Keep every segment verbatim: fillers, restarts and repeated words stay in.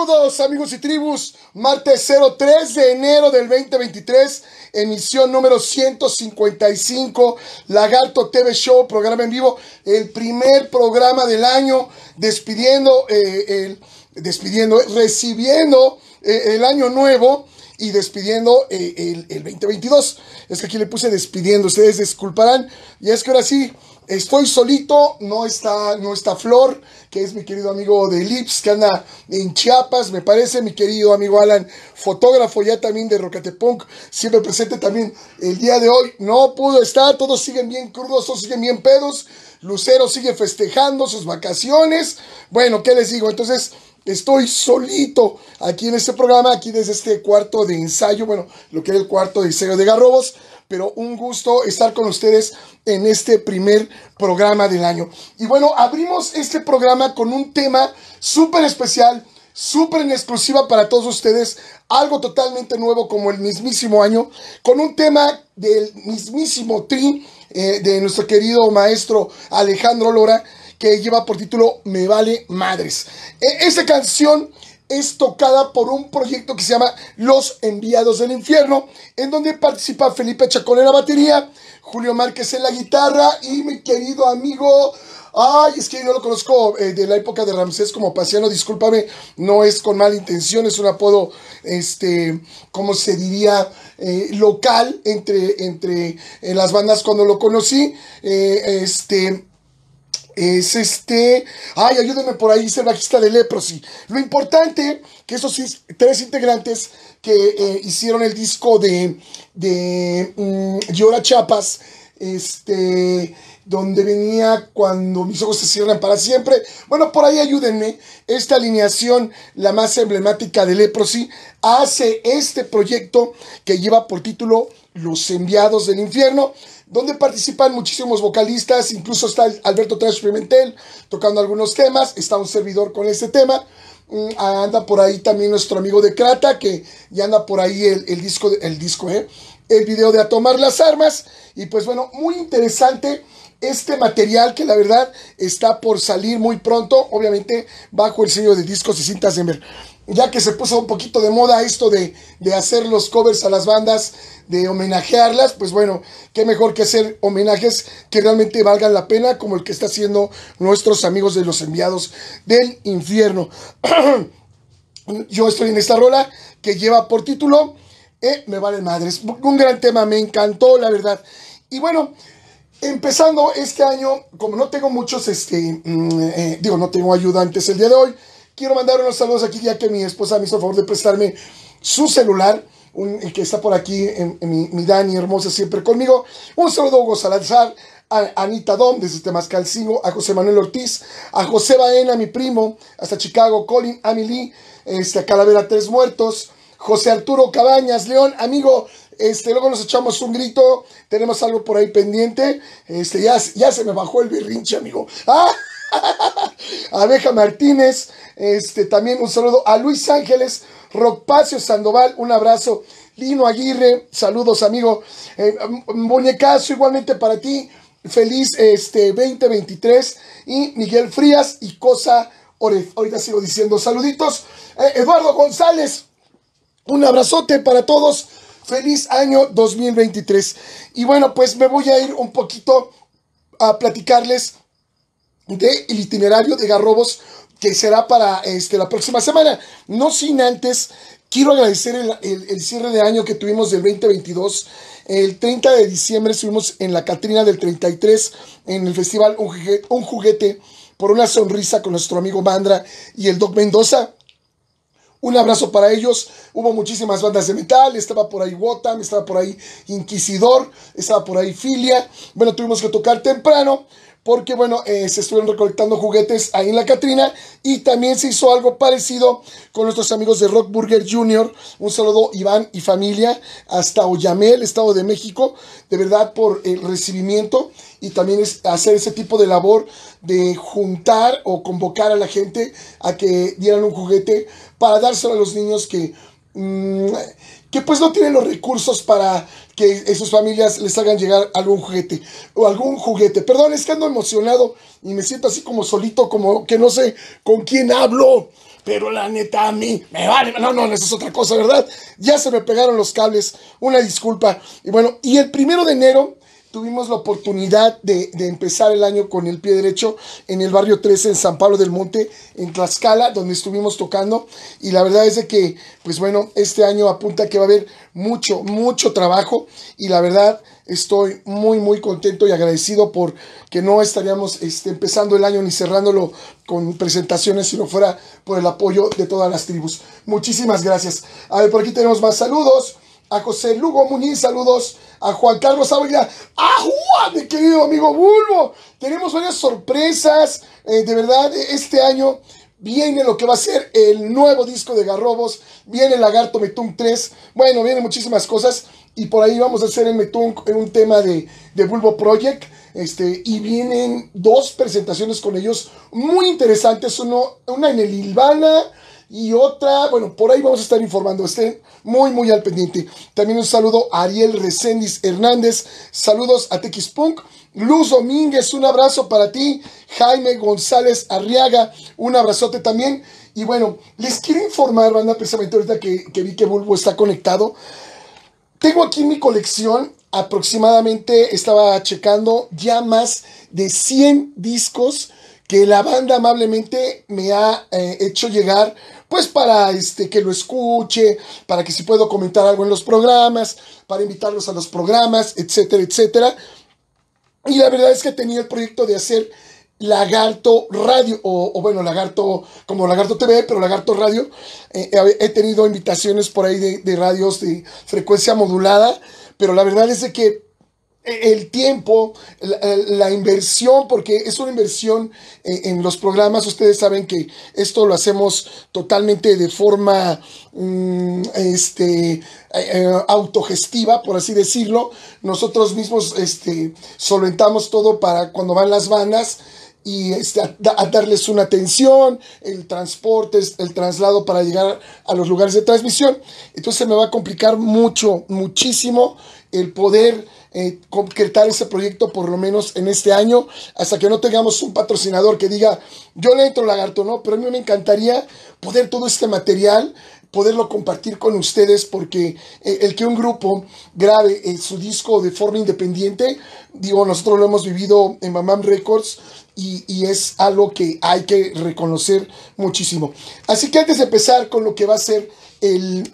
Saludos amigos y tribus, martes tres de enero del veinte veintitrés, emisión número ciento cincuenta y cinco, Lagarto T V Show, programa en vivo, el primer programa del año, despidiendo, eh, el, despidiendo, recibiendo eh, el año nuevo y despidiendo eh, el, el veinte veintidós. Es que aquí le puse despidiendo, ustedes disculparán, y es que ahora sí, estoy solito, no está, no está Flor, que es mi querido amigo de Lips, que anda en Chiapas, me parece, mi querido amigo Alan, fotógrafo ya también de Rockatepunk, siempre presente también el día de hoy. No pudo estar, todos siguen bien crudos, todos siguen bien pedos, Lucero sigue festejando sus vacaciones. Bueno, ¿qué les digo? Entonces, estoy solito aquí en este programa, aquí desde este cuarto de ensayo, bueno, lo que era el cuarto de ensayo de Garrobos, pero un gusto estar con ustedes en este primer programa del año. Y bueno, abrimos este programa con un tema súper especial, súper en exclusiva para todos ustedes, algo totalmente nuevo como el mismísimo año, con un tema del mismísimo Tri, eh, de nuestro querido maestro Alejandro Lora, que lleva por título Me Vale Madres. Esta canción es tocada por un proyecto que se llama Los Enviados del Infierno, en donde participa Felipe Chacón en la batería, Julio Márquez en la guitarra y mi querido amigo, ay, es que yo lo conozco eh, de la época de Ramsés como Paciano, discúlpame, no es con mala intención, es un apodo, este, como se diría, eh, local entre, entre en las bandas cuando lo conocí, eh, este... Es este... Ay, ayúdenme por ahí, es el bajista de Leprosy. Lo importante, que esos tres integrantes que eh, hicieron el disco de... de um, Llora Chiapas, este... donde venía Cuando Mis Ojos Se Cierran Para Siempre. Bueno, por ahí ayúdenme. Esta alineación, la más emblemática de Leprosy, hace este proyecto que lleva por título Los Enviados del Infierno, donde participan muchísimos vocalistas, incluso está Alberto Trash Pimentel tocando algunos temas, está un servidor con este tema, anda por ahí también nuestro amigo de Crata, que ya anda por ahí el, el disco, el disco, ¿eh? el video de A Tomar las Armas, y pues bueno, muy interesante este material que la verdad está por salir muy pronto, obviamente bajo el sello de Discos y Cintas Denver. Ya que se puso un poquito de moda esto de, de hacer los covers a las bandas, de homenajearlas, pues bueno, qué mejor que hacer homenajes que realmente valgan la pena, como el que está haciendo nuestros amigos de Los Enviados del Infierno. Yo estoy en esta rola que lleva por título eh, Me Vale Madres. Un gran tema, me encantó, la verdad. Y bueno, empezando este año, como no tengo muchos, este eh, digo, no tengo ayudantes el día de hoy, quiero mandar unos saludos aquí, ya que mi esposa me hizo el favor de prestarme su celular, un, que está por aquí, en, en mi, mi Dani hermosa, siempre conmigo. Un saludo a Hugo Salazar, a Anita Dom, desde Temascalcingo, a José Manuel Ortiz, a José Baena, mi primo, hasta Chicago, Colin, Amelie, este, a Calavera Tres Muertos, José Arturo Cabañas, León, amigo, este, luego nos echamos un grito, tenemos algo por ahí pendiente, este, ya, ya se me bajó el berrinche, amigo. ¡Ah! Abeja Martínez, este, también un saludo a Luis Ángeles, Ropacio Sandoval, un abrazo, Lino Aguirre, saludos amigo, eh, Muñecazo igualmente para ti, feliz este, veinte veintitrés, y Miguel Frías y Cosa, ahorita sigo diciendo saluditos, eh, Eduardo González, un abrazote para todos, feliz año dos mil veintitrés, y bueno, pues me voy a ir un poquito a platicarles del itinerario de Garrobos, que será para este, la próxima semana. No sin antes, quiero agradecer el, el, el cierre de año que tuvimos del veinte veintidós. El treinta de diciembre estuvimos en la Catrina del treinta y tres, en el festival Un Juguete, Un Juguete por una Sonrisa, con nuestro amigo Mandra y el Doc Mendoza. Un abrazo para ellos, hubo muchísimas bandas de metal, estaba por ahí Wotan, estaba por ahí Inquisidor, estaba por ahí Filia. Bueno, tuvimos que tocar temprano, porque bueno, eh, se estuvieron recolectando juguetes ahí en la Catrina, y también se hizo algo parecido con nuestros amigos de Rock Burger Junior, un saludo Iván y familia, hasta Oyamel, Estado de México, de verdad por el recibimiento, y también es hacer ese tipo de labor de juntar o convocar a la gente a que dieran un juguete para dárselo a los niños que... Mmm, que pues no tienen los recursos para que sus familias les hagan llegar algún juguete, o algún juguete, perdón, es que ando emocionado y me siento así como solito, como que no sé con quién hablo, pero la neta a mí me vale. No, no, eso es otra cosa, ¿verdad? Ya se me pegaron los cables, una disculpa. Y bueno, y el primero de enero tuvimos la oportunidad de, de empezar el año con el pie derecho en el barrio trece, en San Pablo del Monte, en Tlaxcala, donde estuvimos tocando. Y la verdad es de que, pues bueno, este año apunta que va a haber mucho, mucho trabajo. Y la verdad, estoy muy, muy contento y agradecido porque no estaríamos este, empezando el año ni cerrándolo con presentaciones si no fuera por el apoyo de todas las tribus. Muchísimas gracias. A ver, por aquí tenemos más saludos. A José Lugo Muñiz, saludos. A Juan Carlos Ávila. ¡Ajua! Mi querido amigo Bulbo. Tenemos varias sorpresas. Eh, de verdad, este año viene lo que va a ser el nuevo disco de Garrobos. Viene Lagarto Metung tres. Bueno, vienen muchísimas cosas. Y por ahí vamos a hacer en Metung un tema de, de Bulbo Project. Este, y vienen dos presentaciones con ellos muy interesantes. Uno, una en el Ilvana. Y otra, bueno, por ahí vamos a estar informando, estén muy, muy al pendiente. También un saludo a Ariel Reséndiz Hernández, saludos a Tequis Punk, Luz Domínguez, un abrazo para ti, Jaime González Arriaga, un abrazote también. Y bueno, les quiero informar, banda, precisamente ahorita que, que vi que Bulbo está conectado. Tengo aquí en mi colección, aproximadamente, estaba checando, ya más de cien discos que la banda amablemente me ha eh, hecho llegar, pues para este, que lo escuche, para que si puedo comentar algo en los programas, para invitarlos a los programas, etcétera, etcétera. Y la verdad es que tenía el proyecto de hacer Lagarto Radio, o, o bueno, Lagarto, como Lagarto T V, pero Lagarto Radio. Eh, he tenido invitaciones por ahí de, de radios de frecuencia modulada, pero la verdad es de que el tiempo, la, la inversión, porque es una inversión en, en los programas. Ustedes saben que esto lo hacemos totalmente de forma um, este, eh, autogestiva, por así decirlo. Nosotros mismos este, solventamos todo para cuando van las bandas y este, a, a darles una atención, el transporte, el traslado para llegar a los lugares de transmisión. Entonces me va a complicar mucho, muchísimo el poder Eh, concretar ese proyecto, por lo menos en este año, hasta que no tengamos un patrocinador que diga yo le entro, Lagarto, ¿no? Pero a mí me encantaría poder todo este material poderlo compartir con ustedes, porque eh, el que un grupo grabe eh, su disco de forma independiente, digo, nosotros lo hemos vivido en Mamam Records y, y es algo que hay que reconocer muchísimo. Así que antes de empezar con lo que va a ser el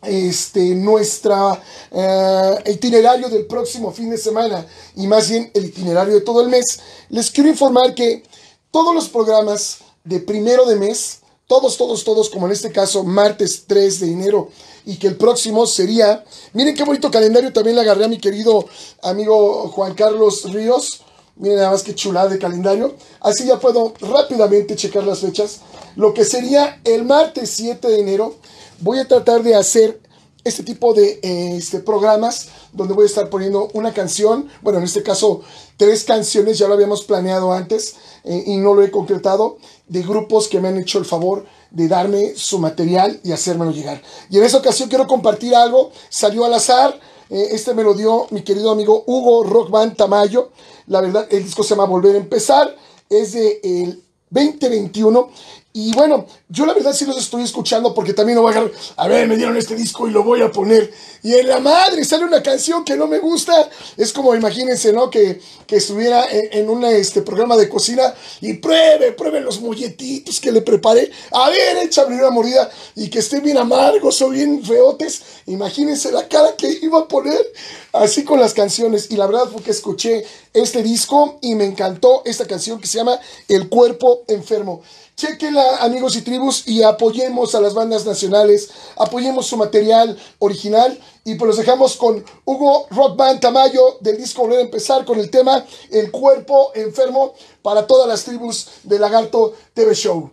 Este, nuestra uh, itinerario del próximo fin de semana, y más bien el itinerario de todo el mes, les quiero informar que todos los programas de primero de mes, todos, todos, todos, como en este caso martes tres de enero, y que el próximo sería, miren qué bonito calendario, también le agarré a mi querido amigo Juan Carlos Ríos. Miren nada más que chulada de calendario. Así ya puedo rápidamente checar las fechas. Lo que sería el martes siete de enero, voy a tratar de hacer este tipo de eh, este, programas donde voy a estar poniendo una canción. Bueno, en este caso, tres canciones, ya lo habíamos planeado antes eh, y no lo he concretado, de grupos que me han hecho el favor de darme su material y hacérmelo llegar. Y en esta ocasión quiero compartir algo, salió al azar. Eh, este me lo dio mi querido amigo Hugo Rock Band Tamayo. La verdad, el disco se llama Volver a Empezar, es de el veinte veintiuno. Y bueno, yo la verdad sí los estoy escuchando, porque también lo voy a agarrar. A ver, me dieron este disco y lo voy a poner. Y en la madre sale una canción que no me gusta. Es como, imagínense, ¿no? Que, que estuviera en, en un este, programa de cocina y pruebe, pruebe los molletitos que le preparé. A ver, échame una mordida y que estén bien amargos o bien feotes. Imagínense la cara que iba a poner así con las canciones. Y la verdad fue que escuché este disco y me encantó esta canción que se llama El Cuerpo Enfermo. Chequenla, amigos y tribus, y apoyemos a las bandas nacionales, apoyemos su material original, y pues los dejamos con Hugo Rock Band Tamayo del disco Volver a Empezar con el tema El Cuerpo Enfermo, para todas las tribus de Lagarto T V Show.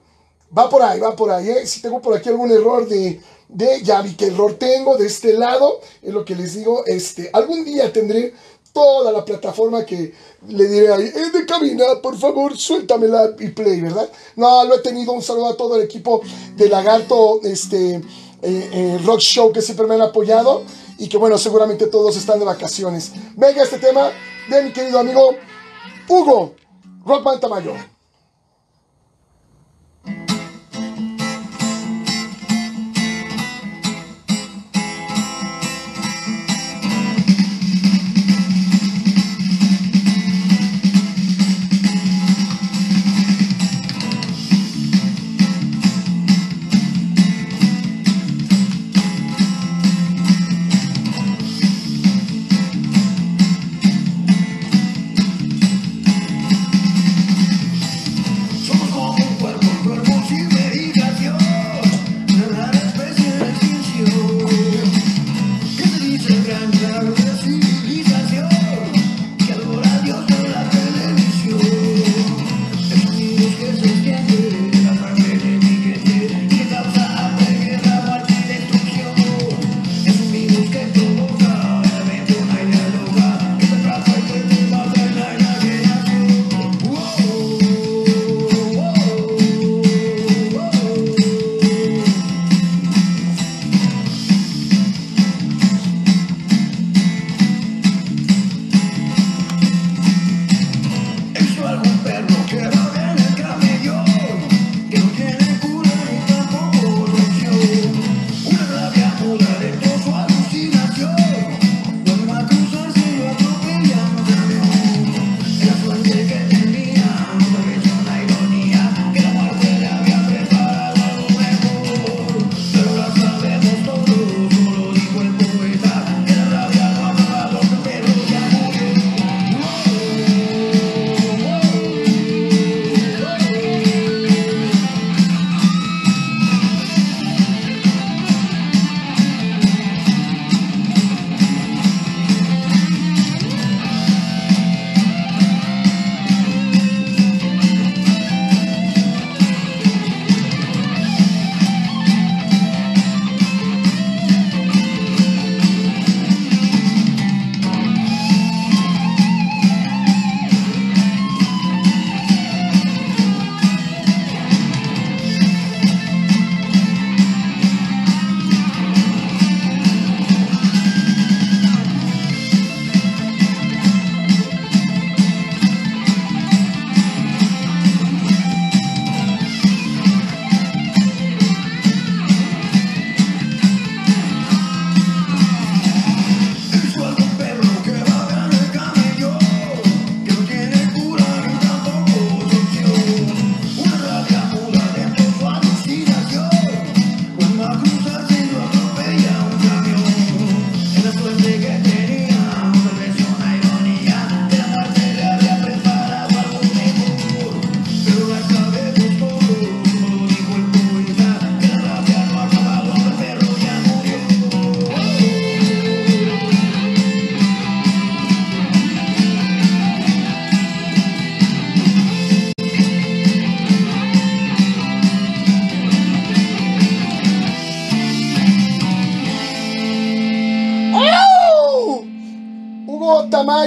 Va por ahí, va por ahí, ¿eh? Si tengo por aquí algún error de... de ya vi que error tengo de este lado, es lo que les digo, este, algún día tendré toda la plataforma que le diré ahí, es de cabina, por favor, suéltamela y play, ¿verdad? No, lo he tenido. Un saludo a todo el equipo de Lagarto este, eh, eh, Rock Show, que siempre me han apoyado, y que bueno, seguramente todos están de vacaciones. Venga este tema de mi querido amigo Hugo Rock Band Tamayo.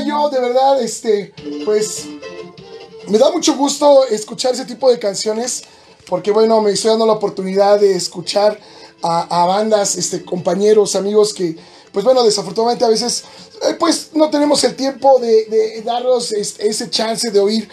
Tamayo, de verdad, este, pues me da mucho gusto escuchar ese tipo de canciones, porque bueno, me estoy dando la oportunidad de escuchar a, a bandas, este, compañeros, amigos que, pues bueno, desafortunadamente a veces, eh, pues no tenemos el tiempo de, de darnos es, ese chance de oír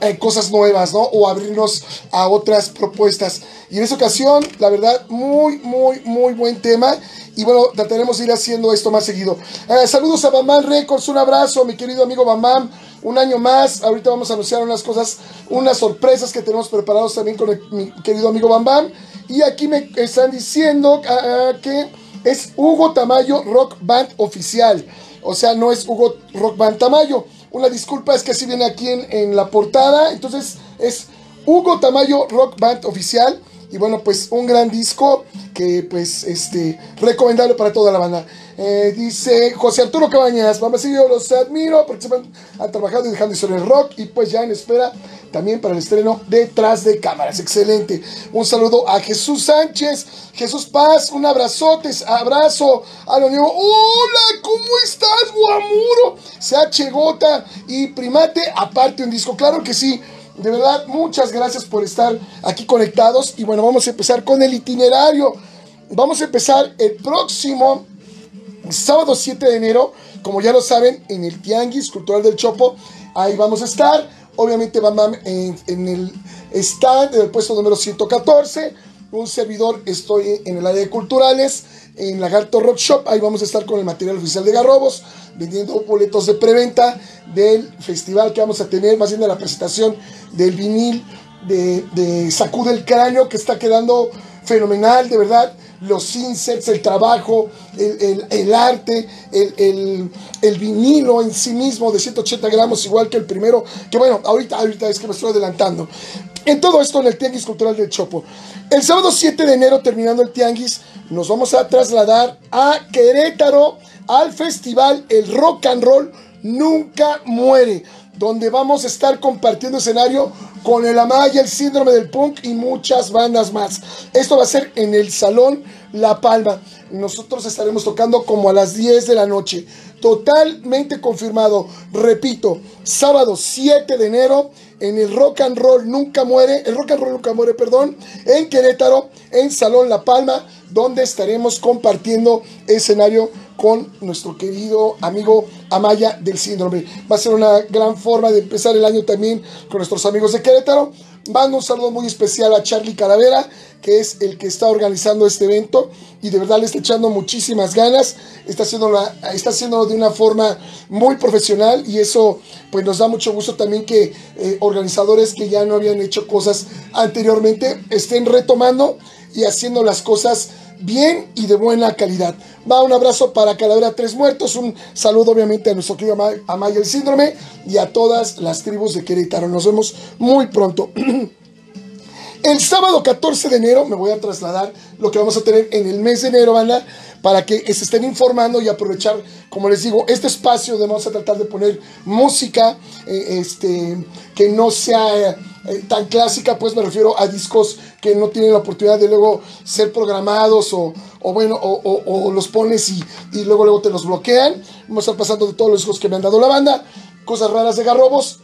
eh, cosas nuevas, ¿no? O abrirnos a otras propuestas. Y en esta ocasión, la verdad, muy, muy, muy buen tema. Y bueno, trataremos de ir haciendo esto más seguido. Eh, saludos a Mamam Records, un abrazo, mi querido amigo Mamam. Un año más, ahorita vamos a anunciar unas cosas, unas sorpresas que tenemos preparados también con el, mi querido amigo Bam Bam. Y aquí me están diciendo uh, que es Hugo Tamayo Rock Band Oficial. O sea, no es Hugo Rock Band Tamayo. Una disculpa, es que así viene aquí en, en la portada. Entonces es Hugo Tamayo Rock Band Oficial. Y bueno, pues un gran disco que pues este recomendable para toda la banda. Eh, dice José Arturo Cabañas, mamá, sí, yo los admiro porque siempre han trabajado y dejando historia del rock, y pues ya en espera también para el estreno detrás de cámaras. Excelente. Un saludo a Jesús Sánchez, Jesús Paz, un abrazote, abrazo a lo nuevo. Hola, ¿cómo estás, Guamuro? C H Gota y Primate, aparte un disco, claro que sí. De verdad, muchas gracias por estar aquí conectados. Y bueno, vamos a empezar con el itinerario. Vamos a empezar el próximo sábado siete de enero, como ya lo saben, en el Tianguis Cultural del Chopo. Ahí vamos a estar. Obviamente, Bam Bam en, en el stand, en el puesto número ciento catorce. Un servidor, estoy en el área de culturales, en Lagarto Rock Shop. Ahí vamos a estar con el material oficial de Garrobos, vendiendo boletos de preventa del festival que vamos a tener, más bien de la presentación del vinil de, de Sacude el Cráneo, que está quedando fenomenal, de verdad. Los insets, el trabajo, el, el, el arte, el, el, el vinilo en sí mismo de ciento ochenta gramos, igual que el primero, que bueno, ahorita, ahorita es que me estoy adelantando. En todo esto, en el Tianguis Cultural del Chopo. El sábado siete de enero, terminando el Tianguis, nos vamos a trasladar a Querétaro, al festival El Rock and Roll Nunca Muere, donde vamos a estar compartiendo escenario con el Amaya, el Síndrome del Punk y muchas bandas más. Esto va a ser en el Salón La Palma. Nosotros estaremos tocando como a las diez de la noche. Totalmente confirmado. Repito, sábado siete de enero en el Rock and Roll Nunca Muere, el Rock and Roll Nunca Muere, perdón, en Querétaro, en Salón La Palma, donde estaremos compartiendo escenario con nuestro querido amigo Amaya del Síndrome. Va a ser una gran forma de empezar el año también con nuestros amigos de Querétaro. Mando un saludo muy especial a Charlie Calavera, que es el que está organizando este evento, y de verdad le está echando muchísimas ganas, está haciéndolo, está haciéndolo de una forma muy profesional, y eso pues nos da mucho gusto también que eh, organizadores que ya no habían hecho cosas anteriormente estén retomando y haciendo las cosas bien y de buena calidad. Va un abrazo para Calavera Tres Muertos, un saludo obviamente a nuestro querido Amaya el Síndrome y a todas las tribus de Querétaro. Nos vemos muy pronto. El sábado catorce de enero me voy a trasladar lo que vamos a tener en el mes de enero, banda, para que se estén informando y aprovechar, como les digo, este espacio donde vamos a tratar de poner música eh, este, que no sea eh, tan clásica, pues me refiero a discos que no tienen la oportunidad de luego ser programados o, o bueno, o, o, o los pones y, y luego, luego te los bloquean. Vamos a estar pasando de todos los discos que me han dado la banda, cosas raras de Garrobos,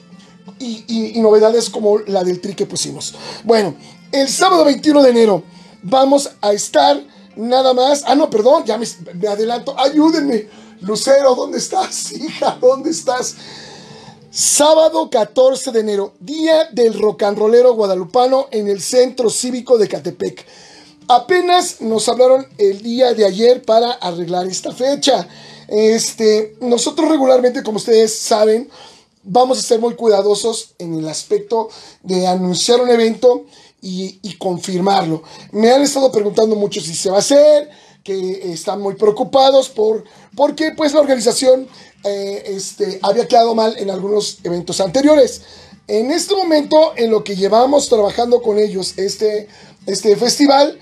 Y, y, y novedades como la del tri que pusimos. Bueno, el sábado veintiuno de enero vamos a estar nada más, ah no, perdón, ya me, me adelanto, ayúdenme, Lucero, ¿dónde estás, hija? ¿Dónde estás? Sábado catorce de enero, Día del Rock and Rollero Guadalupano en el Centro Cívico de Catepec. Apenas nos hablaron el día de ayer para arreglar esta fecha. Este, nosotros regularmente, como ustedes saben, vamos a ser muy cuidadosos en el aspecto de anunciar un evento y, y confirmarlo. Me han estado preguntando mucho si se va a hacer, que están muy preocupados por, porque pues la organización eh, este, había quedado mal en algunos eventos anteriores. En este momento, en lo que llevamos trabajando con ellos este, este festival,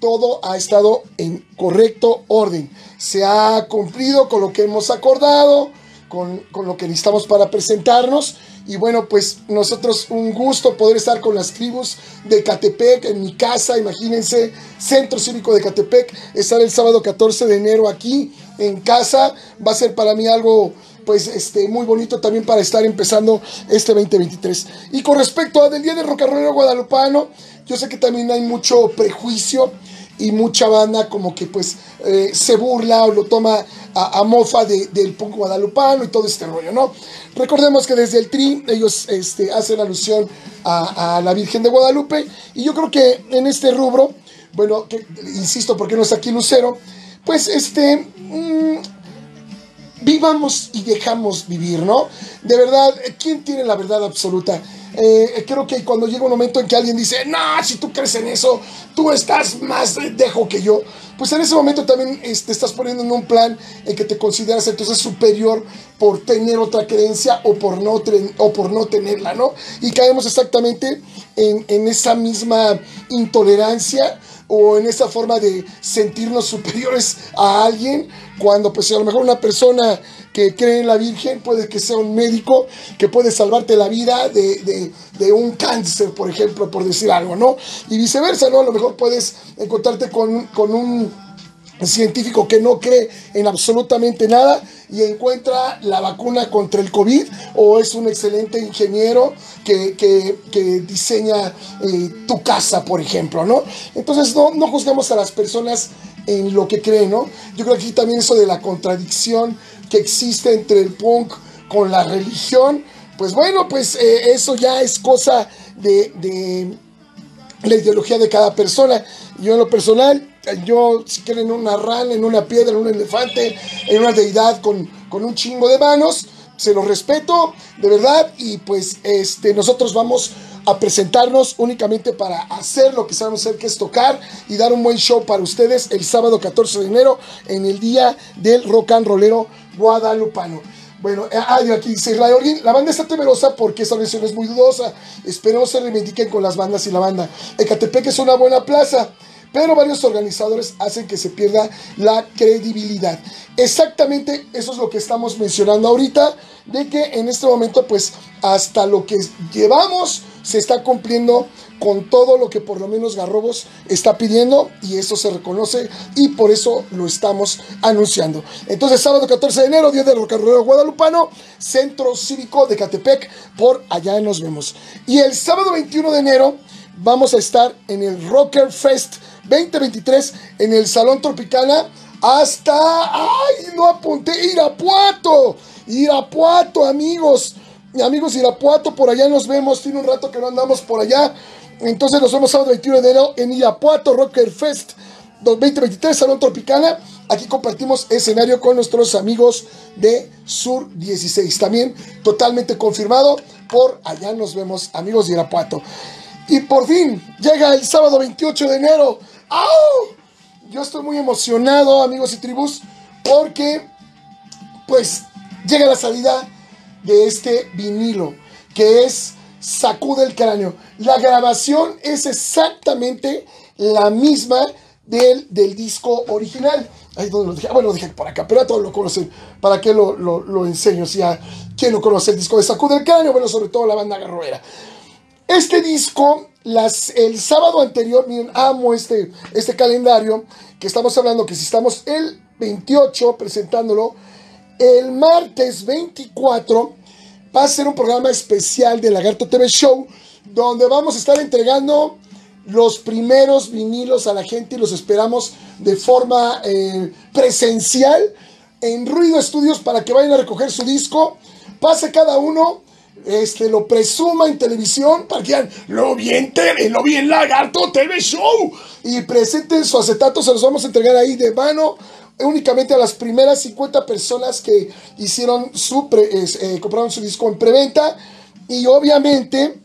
todo ha estado en correcto orden. Se ha cumplido con lo que hemos acordado, Con, con lo que necesitamos para presentarnos. Y bueno, pues nosotros un gusto poder estar con las tribus de Catepec en mi casa, imagínense, Centro Cívico de Catepec, estar el sábado catorce de enero aquí en casa. Va a ser para mí algo pues este, muy bonito también para estar empezando este veinte veintitrés. Y con respecto a del Día del Rock and Rollero Guadalupano, yo sé que también hay mucho prejuicio y mucha banda como que pues eh, se burla o lo toma a, a mofa de, del punk guadalupano y todo este rollo, ¿no? Recordemos que desde el Tri ellos este, hacen alusión a, a la Virgen de Guadalupe, y yo creo que en este rubro, bueno, que, insisto, porque no está aquí Lucero, pues este... Mmm, vivamos y dejamos vivir, ¿no? De verdad, ¿quién tiene la verdad absoluta? Eh, creo que cuando llega un momento en que alguien dice, no, si tú crees en eso, tú estás más dejo que yo, pues en ese momento también te estás poniendo en un plan en que te consideras entonces superior por tener otra creencia o por no, o por no tenerla, ¿no? Y caemos exactamente en, en esa misma intolerancia o en esa forma de sentirnos superiores a alguien, cuando pues a lo mejor una persona que cree en la Virgen puede que sea un médico que puede salvarte la vida de, de, de un cáncer, por ejemplo, por decir algo, ¿no? Y viceversa, ¿no? A lo mejor puedes encontrarte con, con un científico que no cree en absolutamente nada y encuentra la vacuna contra el COVID, o es un excelente ingeniero que, que, que diseña eh, tu casa, por ejemplo, ¿no? Entonces no, no juzgamos a las personas en lo que creen, ¿no? Yo creo que aquí también eso de la contradicción que existe entre el punk con la religión, pues bueno, pues eh, eso ya es cosa de, de la ideología de cada persona. Yo en lo personal, yo si quieren en una rana, en una piedra, en un elefante, en una deidad con, con un chingo de manos, se los respeto, de verdad, y pues este, nosotros vamos a presentarnos únicamente para hacer lo que sabemos hacer, que es tocar y dar un buen show para ustedes el sábado catorce de enero en el Día del Rock and Rollero Guadalupano. Bueno, adiós, aquí dice Israel Orguín, la banda está temerosa porque esa versión es muy dudosa, esperemos se reivindiquen con las bandas y la banda. Ecatepec es una buena plaza, pero varios organizadores hacen que se pierda la credibilidad. Exactamente eso es lo que estamos mencionando ahorita, de que en este momento pues hasta lo que llevamos se está cumpliendo con todo lo que por lo menos Garrobos está pidiendo, y eso se reconoce y por eso lo estamos anunciando. Entonces sábado catorce de enero, Día del Rock and Rollero Guadalupano, Centro Cívico de Catepec, por allá nos vemos. Y el sábado veintiuno de enero vamos a estar en el Rocker Fest veinte veintitrés en el Salón Tropicana hasta... ¡Ay, no apunté! ¡Irapuato! ¡Irapuato, amigos! Amigos, Irapuato, por allá nos vemos. Tiene un rato que no andamos por allá. Entonces nos vemos sábado veintiuno de enero en Irapuato, Rocker Fest veinte veintitrés, Salón Tropicana. Aquí compartimos escenario con nuestros amigos de Sur dieciséis. También totalmente confirmado. Por allá nos vemos, amigos de Irapuato. Y por fin llega el sábado veintiocho de enero. ¡Au! Yo estoy muy emocionado, amigos y tribus, porque pues llega la salida de este vinilo, que es Sacude el Cráneo. La grabación es exactamente la misma del, del disco original. Ahí donde lo dejé, bueno, lo dejé por acá, pero a todos lo conocen. ¿Para qué lo, lo, lo enseño? O sea, ¿quién no conoce el disco de Sacude el Cráneo? Bueno, sobre todo la banda garroera. Este disco, las, el sábado anterior, miren, amo este, este calendario, que estamos hablando que si estamos el veintiocho presentándolo, el martes veinticuatro va a ser un programa especial de Lagarto T V Show, donde vamos a estar entregando los primeros vinilos a la gente, y los esperamos de forma eh, presencial en Ruido Estudios para que vayan a recoger su disco, pase cada uno, este, lo presuma en televisión para que digan, lo vi en T V, lo vi en Lagarto T V Show, y presenten su acetato, se los vamos a entregar ahí de mano únicamente a las primeras cincuenta personas que hicieron su pre, eh, compraron su disco en preventa. Y obviamente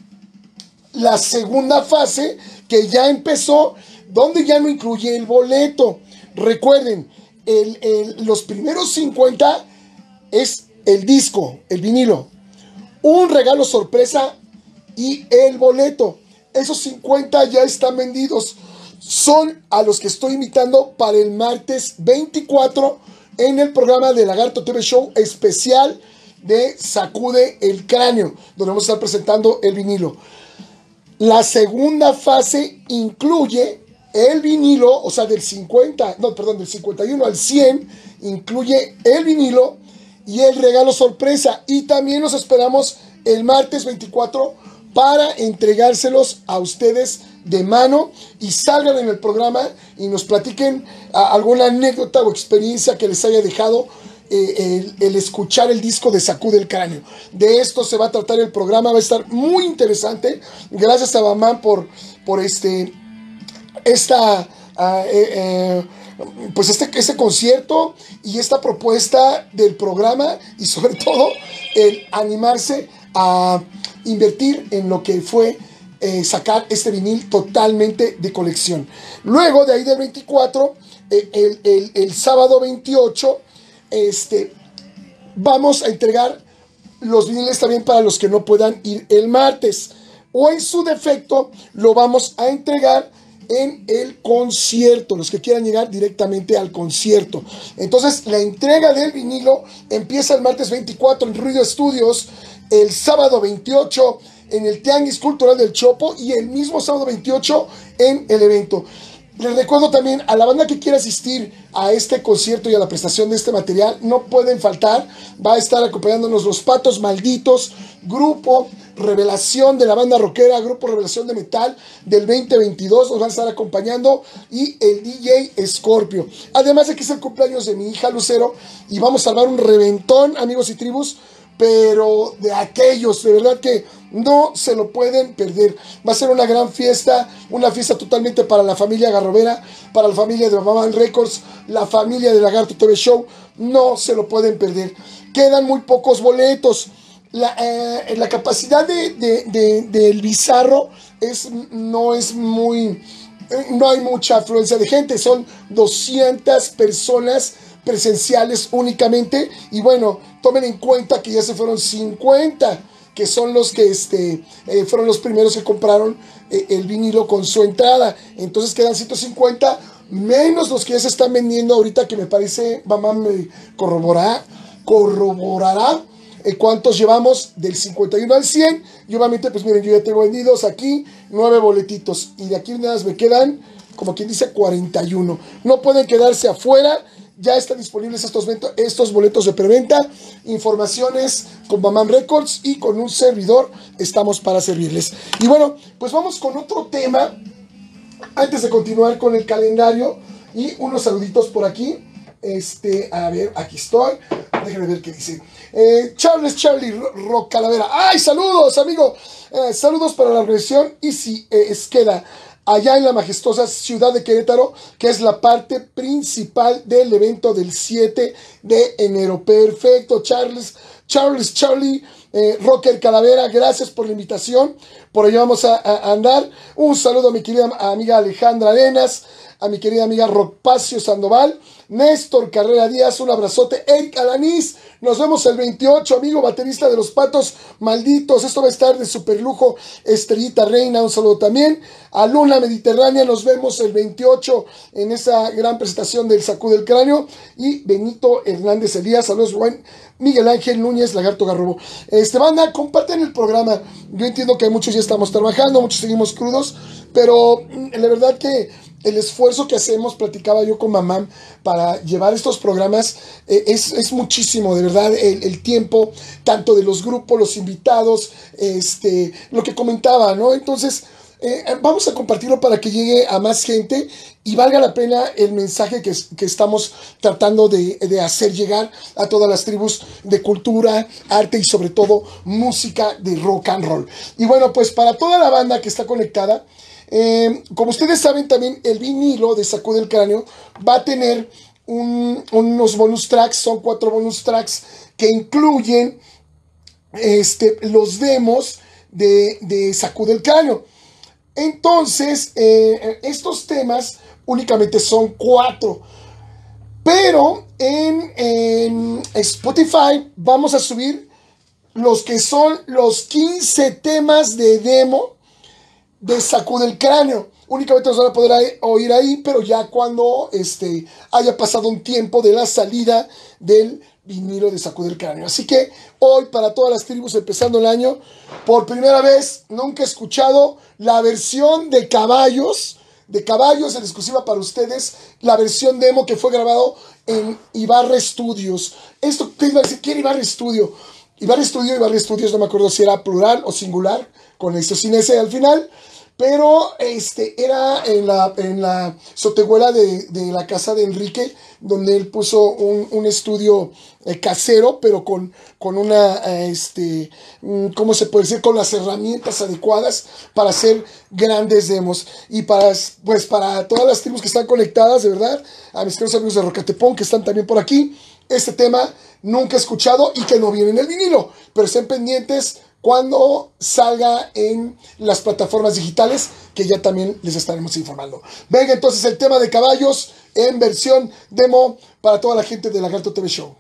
la segunda fase que ya empezó, donde ya no incluye el boleto. Recuerden, el, el, los primeros cincuenta es el disco, el vinilo, un regalo sorpresa y el boleto. Esos cincuenta ya están vendidos. Son a los que estoy invitando para el martes veinticuatro en el programa de Lagarto T V Show especial de Sacude el Cráneo, donde vamos a estar presentando el vinilo. La segunda fase incluye el vinilo, o sea, del cincuenta, no, perdón, del cincuenta y uno al cien, incluye el vinilo y el regalo sorpresa. Y también los esperamos el martes veinticuatro para entregárselos a ustedes de mano, y salgan en el programa y nos platiquen alguna anécdota o experiencia que les haya dejado El, el escuchar el disco de Sacude el Cráneo. De esto se va a tratar el programa, va a estar muy interesante. Gracias a Mamá por, por este esta uh, eh, eh, pues este, este concierto y esta propuesta del programa, y sobre todo el animarse a invertir en lo que fue eh, sacar este vinil totalmente de colección. Luego de ahí del veinticuatro, eh, el, el, el sábado veintiocho, Este, vamos a entregar los viniles también para los que no puedan ir el martes, o en su defecto lo vamos a entregar en el concierto, los que quieran llegar directamente al concierto. Entonces la entrega del vinilo empieza el martes veinticuatro en Ruido Estudios, el sábado veintiocho en el Tianguis Cultural del Chopo, y el mismo sábado veintiocho en el evento. Les recuerdo también a la banda que quiera asistir a este concierto y a la prestación de este material, no pueden faltar. Va a estar acompañándonos Los Patos Malditos, Grupo Revelación de la banda rockera, Grupo Revelación de Metal del veinte veintidós, nos van a estar acompañando, y el D J Scorpio. Además, aquí es el cumpleaños de mi hija Lucero y vamos a armar un reventón, amigos y tribus, pero de aquellos, de verdad que no se lo pueden perder. Va a ser una gran fiesta, una fiesta totalmente para la familia garrobera, para la familia de Bam Records, la familia de Lagarto T V Show. No se lo pueden perder. Quedan muy pocos boletos. La, eh, la capacidad de, de, de, del bizarro es, no es muy... No hay mucha afluencia de gente. Son doscientas personas presenciales únicamente. Y bueno, tomen en cuenta que ya se fueron cincuenta, que son los que este, eh, fueron los primeros que compraron eh, el vinilo con su entrada. Entonces quedan ciento cincuenta, menos los que ya se están vendiendo ahorita, que me parece, mamá me corroborará, corroborará eh, cuántos llevamos del cincuenta y uno al cien. Y obviamente, pues miren, yo ya tengo vendidos aquí nueve boletitos, y de aquí nada más me quedan, como quien dice, cuarenta y uno. No pueden quedarse afuera. Ya están disponibles estos, estos boletos de preventa. Informaciones con Mamam Records y con un servidor. Estamos para servirles. Y bueno, pues vamos con otro tema antes de continuar con el calendario. Y unos saluditos por aquí. Este, a ver, aquí estoy. Déjenme ver qué dice. Eh, Charles Charlie Rock Calavera. ¡Ay, saludos, amigo! Eh, saludos para la organización Easy eh, Esqueda, allá en la majestuosa ciudad de Querétaro, que es la parte principal del evento del siete de enero. Perfecto, Charles, Charles, Charlie, eh, Rocker Calavera, gracias por la invitación. Por ello vamos a, a andar. Un saludo a mi querida amiga Alejandra Arenas, a mi querida amiga Rockpacio Sandoval, Néstor Carrera Díaz, un abrazote. Eric Alanís, nos vemos el veintiocho, amigo baterista de Los Patos Malditos. Esto va a estar de super lujo. Estrellita Reina, un saludo también. A Luna Mediterránea, nos vemos el veintiocho en esa gran presentación del Sacude del Cráneo. Y Benito Hernández Elías, saludos, buen Miguel Ángel Núñez, Lagarto Garrobo. Este, banda, comparten el programa. Yo entiendo que muchos ya estamos trabajando, muchos seguimos crudos, pero la verdad que el esfuerzo que hacemos, platicaba yo con Mamam, para llevar estos programas eh, es, es muchísimo, de verdad, el, el tiempo, tanto de los grupos, los invitados, este, lo que comentaba, ¿no? Entonces, eh, vamos a compartirlo para que llegue a más gente y valga la pena el mensaje que, que estamos tratando de, de hacer llegar a todas las tribus de cultura, arte y sobre todo música de rock and roll. Y bueno, pues para toda la banda que está conectada, Eh, como ustedes saben, también el vinilo de Sacude el Cráneo va a tener un, unos bonus tracks. Son cuatro bonus tracks que incluyen este, los demos de, de Sacude el Cráneo. Entonces, eh, estos temas únicamente son cuatro, pero en, en Spotify vamos a subir los que son los quince temas de demo de Sacude el Cráneo. Únicamente nos van a poder oír ahí, pero ya cuando este, haya pasado un tiempo de la salida del vinilo de Sacude el Cráneo. Así que hoy, para todas las tribus empezando el año, por primera vez, nunca he escuchado la versión de Caballos, de Caballos en exclusiva para ustedes, la versión demo que fue grabado en Ibarra Studios. Esto, ¿qué iba a decir? ¿Qué era Ibarra Studio? Ibarra Studio, Ibarra Studios, no me acuerdo si era plural o singular, con esto sin ese al final, pero este, era en la, en la sotehuela de, de la casa de Enrique, donde él puso un, un estudio eh, casero, pero con, con una, eh, este, ¿cómo se puede decir? Con las herramientas adecuadas para hacer grandes demos. Y para, pues, para todas las tribus que están conectadas, de verdad, a mis queridos amigos de Rocatepón, que están también por aquí, este tema nunca escuchado y que no viene en el vinilo, pero estén pendientes cuando salga en las plataformas digitales, que ya también les estaremos informando. Venga, entonces, el tema de caballos en versión demo para toda la gente de Lagarto T V Show.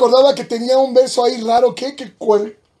Acordaba que tenía un verso ahí raro, que que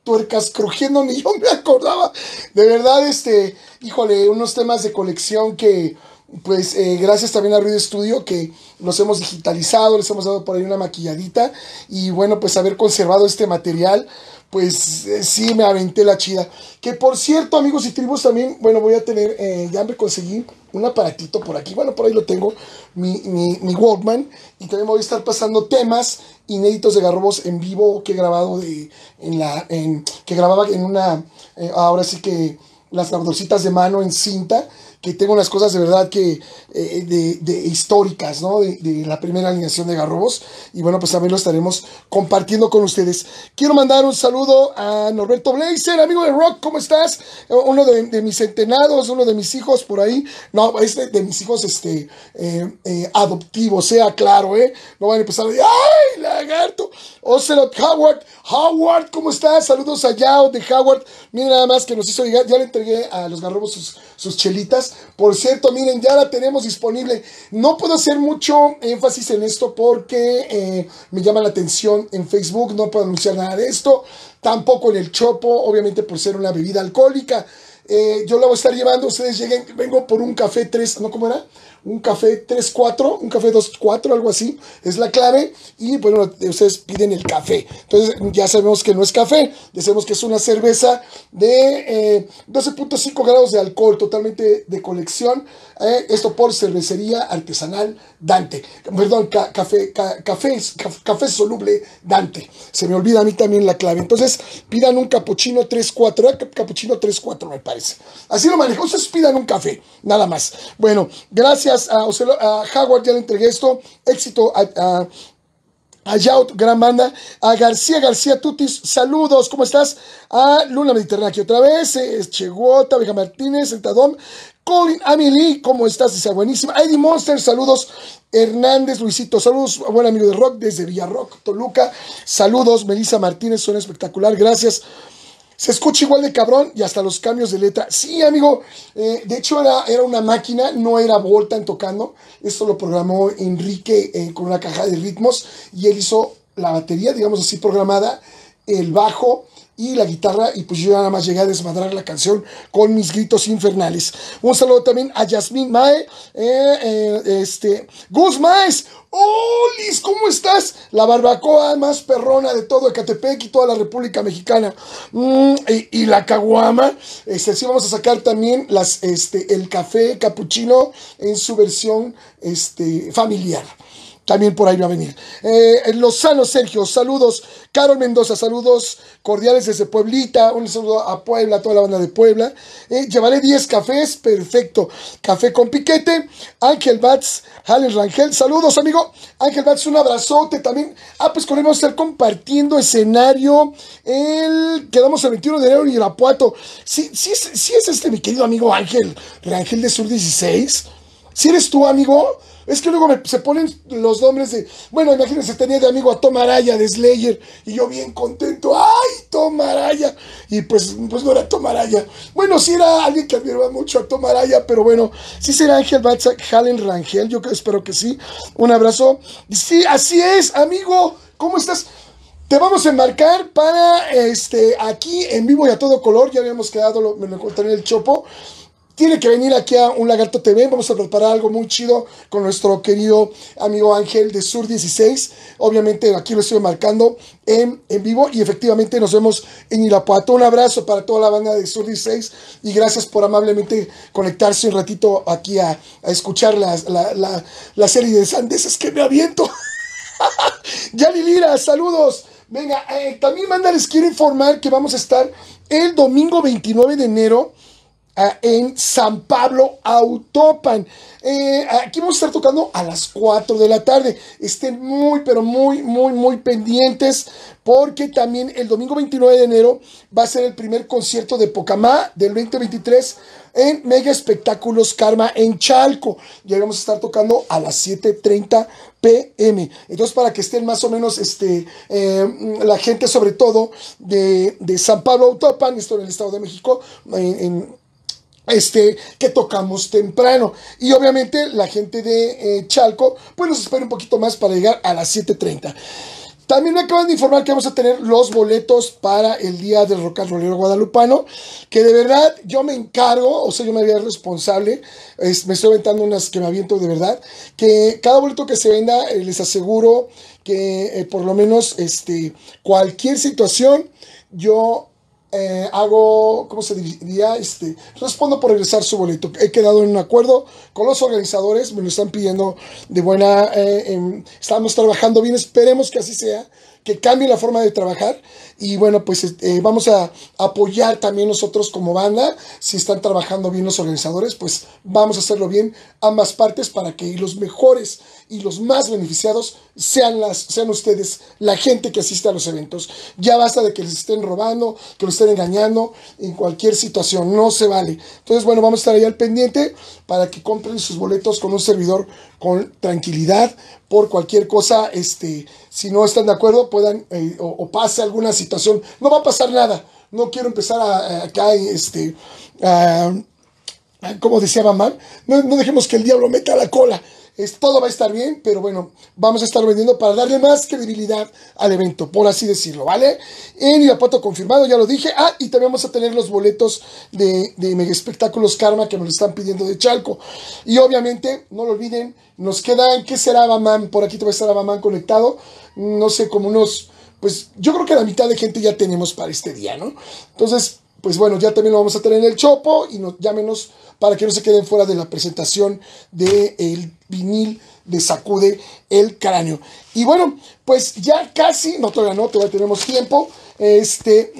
tuercas crujiendo, ni yo me acordaba, de verdad, este, híjole, unos temas de colección que, pues, eh, gracias también a Ruido Estudio, que los hemos digitalizado, les hemos dado por ahí una maquilladita, y bueno, pues, haber conservado este material, pues, eh, sí, me aventé la chida, que por cierto, amigos y tribus, también, bueno, voy a tener, eh, ya me conseguí un aparatito por aquí, bueno, por ahí lo tengo, mi, mi, mi Walkman, y también voy a estar pasando temas inéditos de Garrobos en vivo que he grabado de, en la, en, que grababa en una, eh, ahora sí que las ardorcitas de mano en cinta, que tengo las cosas de verdad que eh, de, de históricas, ¿no? De, de la primera alineación de Garrobos. Y bueno, pues también lo estaremos compartiendo con ustedes. Quiero mandar un saludo a Norberto Blazer, amigo de Rock, ¿cómo estás? Uno de, de mis centenados, uno de mis hijos por ahí. No, es de, de mis hijos este, eh, eh, adoptivos, sea claro, ¿eh? No van a empezar a decir, ¡ay, Lagarto! Ocelot Howard, Howard, ¿cómo estás? Saludos a Yao de Howard. Miren nada más que nos hizo llegar, ya le entregué a los Garrobos sus, sus chelitas. Por cierto, miren, ya la tenemos disponible. No puedo hacer mucho énfasis en esto porque eh, me llama la atención en Facebook. No puedo anunciar nada de esto. Tampoco en el Chopo, obviamente por ser una bebida alcohólica. Eh, yo la voy a estar llevando. Ustedes lleguen. Vengo por un café tres, ¿no? ¿Cómo era? Un café tres cuatro, un café dos cuatro, algo así, es la clave. Y bueno, ustedes piden el café. Entonces ya sabemos que no es café, ya sabemos que es una cerveza de eh, doce punto cinco grados de alcohol, totalmente de colección. Eh, esto por cervecería artesanal Dante. Perdón, ca café, ca café, ca café soluble Dante. Se me olvida a mí también la clave. Entonces pidan un capuchino tres cuatro, eh, capuchino tres cuatro me parece. Así lo manejo, ustedes pidan un café, nada más. Bueno, gracias. A, Ocelo, a Howard ya le entregué esto. Éxito a, a, a Yaut, gran banda. A García García Tutis, saludos, ¿cómo estás? A Luna Mediterránea aquí otra vez, eh, Cheguota, Vega Martínez, Sentadón, Colin, Amelie, ¿cómo estás? Dice, buenísima. Eddie Monster, saludos. Hernández, Luisito, saludos, buen amigo de Rock desde Villarrock, Toluca, saludos. Melissa Martínez, suena espectacular, gracias. Se escucha igual de cabrón y hasta los cambios de letra. Sí, amigo, eh, de hecho era, era una máquina, no era Voltan tocando. Esto lo programó Enrique eh, con una caja de ritmos y él hizo la batería, digamos así, programada, el bajo y la guitarra, y pues yo nada más llegué a desmadrar la canción con mis gritos infernales. Un saludo también a Yasmín Mae, eh, eh, este, Gus Maes, ¡Olis! ¿Cómo estás? La barbacoa más perrona de todo Ecatepec y toda la República Mexicana. Mm, y, y la caguama, este, sí vamos a sacar también las, este, el café capuchino en su versión este, familiar. También por ahí va a venir. Eh, Lozano Sergio, saludos. Carol Mendoza, saludos cordiales desde Pueblita. Un saludo a Puebla, a toda la banda de Puebla. Eh, llevaré diez cafés, perfecto. Café con piquete. Ángel Batz, Halen Rangel, saludos, amigo. Ángel Batz, un abrazote también. Ah, pues con él vamos a estar compartiendo escenario. El... Quedamos el veintiuno de enero en Irapuato. Sí, sí, sí es este, mi querido amigo Ángel Rangel de Sur dieciséis. ¿Sí eres tú, amigo? Es que luego me, se ponen los nombres de... Bueno, imagínense, tenía de amigo a Tom Araya de Slayer. Y yo bien contento. ¡Ay, Tom Araya! Y pues, pues no era Tom Araya. Bueno, sí era alguien que admiraba mucho a Tom Araya. Pero bueno, sí será Ángel Batza, Halen Rangel. Yo espero que sí. Un abrazo. Sí, así es, amigo. ¿Cómo estás? Te vamos a enmarcar para este aquí en vivo y a todo color. Ya habíamos quedado, lo, me lo encontré en el Chopo. Tiene que venir aquí a un Lagarto T V. Vamos a preparar algo muy chido con nuestro querido amigo Ángel de Sur dieciséis. Obviamente aquí lo estoy marcando en, en vivo. Y efectivamente nos vemos en Irapuato. Un abrazo para toda la banda de Sur dieciséis. Y gracias por amablemente conectarse un ratito aquí a, a escuchar la, la, la, la serie de sandeces que me aviento. Yali Lira, saludos. Venga, eh, también banda, les quiero informar que vamos a estar el domingo veintinueve de enero. En San Pablo Autopan. Eh, aquí vamos a estar tocando a las cuatro de la tarde. Estén muy, pero muy, muy, muy pendientes. Porque también el domingo veintinueve de enero va a ser el primer concierto de Pocamá del veinte veintitrés en Mega Espectáculos Karma en Chalco. Y ahí vamos a estar tocando a las siete treinta p m Entonces, para que estén más o menos este, eh, la gente, sobre todo de, de San Pablo Autopan, esto en el Estado de México, en, en Este, que tocamos temprano. Y obviamente la gente de eh, Chalco, pues nos espera un poquito más para llegar a las siete treinta. También me acaban de informar que vamos a tener los boletos para el Día del Rock and Rollero Guadalupano, que de verdad yo me encargo, o sea, yo me haría responsable, es, me estoy aventando unas que me aviento de verdad, que cada boleto que se venda, eh, les aseguro que eh, por lo menos este, cualquier situación, yo... Eh, hago, ¿cómo se diría? Este, respondo por regresar su boleto. He quedado en un acuerdo con los organizadores, me lo están pidiendo de buena, eh, eh, estamos trabajando bien, esperemos que así sea, que cambie la forma de trabajar. Y bueno, pues eh, vamos a apoyar también nosotros como banda. Si están trabajando bien los organizadores, pues vamos a hacerlo bien ambas partes para que los mejores y los más beneficiados sean, las, sean ustedes, la gente que asiste a los eventos. Ya basta de que les estén robando, que los estén engañando en cualquier situación, no se vale. Entonces, bueno, vamos a estar ahí al pendiente para que compren sus boletos con un servidor con tranquilidad. Por cualquier cosa, este, si no están de acuerdo, puedan, eh, o, o pase alguna situación, no va a pasar nada. No quiero empezar a, a, acá, este, a, a, como decía mamá, no, no dejemos que el diablo meta la cola. Es, todo va a estar bien, pero bueno, vamos a estar vendiendo para darle más credibilidad al evento, por así decirlo, ¿vale? En Irapuato confirmado, ya lo dije. Ah, y también vamos a tener los boletos de, de Mega Espectáculos Karma que nos están pidiendo de Chalco. Y obviamente, no lo olviden, nos quedan, ¿qué será Mamam? Por aquí te va a estar Mamam conectado. No sé, como unos, pues yo creo que la mitad de gente ya tenemos para este día, ¿no? Entonces, pues bueno, ya también lo vamos a tener en el Chopo y no, llámenos para que no se queden fuera de la presentación del vinil de Sacude el Cráneo. Y bueno, pues ya casi, no, todavía no, todavía tenemos tiempo. Este,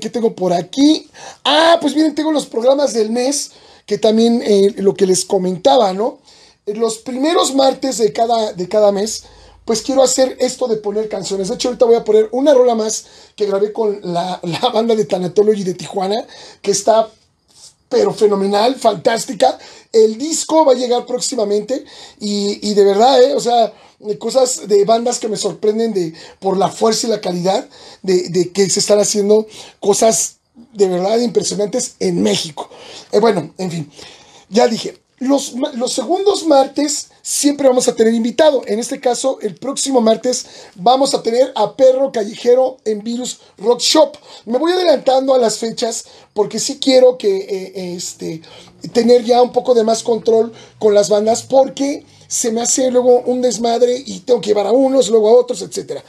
¿qué tengo por aquí? Ah, pues miren, tengo los programas del mes, que también eh, lo que les comentaba, ¿no? Los primeros martes de cada, de cada mes, pues quiero hacer esto de poner canciones. De hecho, ahorita voy a poner una rola más que grabé con la, la banda de Thanatology de Tijuana, que está pero fenomenal, fantástica. El disco va a llegar próximamente y, y de verdad, ¿eh? O sea, cosas de bandas que me sorprenden de, por la fuerza y la calidad de, de que se están haciendo cosas de verdad impresionantes en México. Eh, bueno, en fin, ya dije, los, los segundos martes siempre vamos a tener invitado. En este caso, el próximo martes vamos a tener a Perro Callejero en Virus Rock Shop. Me voy adelantando a las fechas porque sí quiero que eh, este, tener ya un poco de más control con las bandas, porque se me hace luego un desmadre y tengo que llevar a unos, luego a otros, etcétera.